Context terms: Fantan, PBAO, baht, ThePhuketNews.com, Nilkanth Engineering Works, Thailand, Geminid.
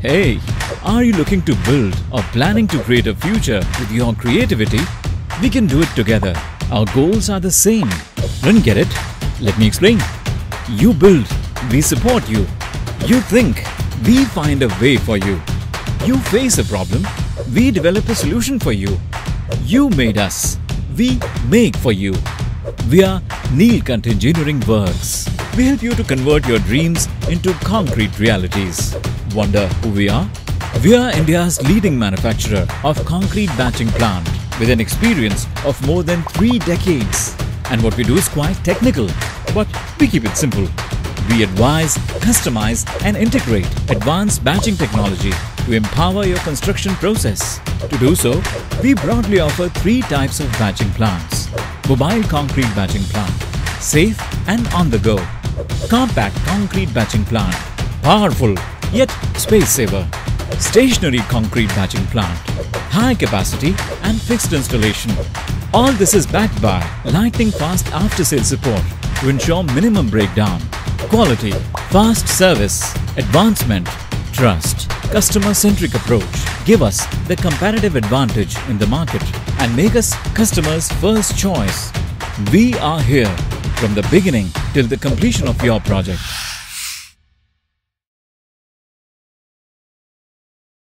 Hey, are you looking to build or planning to create a future with your creativity? We can do it together. Our goals are the same. Don't get it? Let me explain. You build, we support you. You think, we find a way for you. You face a problem, we develop a solution for you. You made us, we make for you. We are Nilkanth Engineering Works. We help you to convert your dreams into concrete realities. Wonder who we are? We are India's leading manufacturer of concrete batching plant with an experience of more than 3 decades. And what we do is quite technical, but we keep it simple. We advise, customize and integrate advanced batching technology to empower your construction process. To do so, we broadly offer 3 types of batching plants. Mobile concrete batching plant, safe and on the go. Compact concrete batching plant, powerful yet space saver. Stationary concrete batching plant, high capacity and fixed installation. All this is backed by lightning fast after-sale support to ensure minimum breakdown. Quality, fast service, advancement, trust, customer-centric approach give us the comparative advantage in the market and make us customers' first choice. We are here from the beginning till the completion of your project.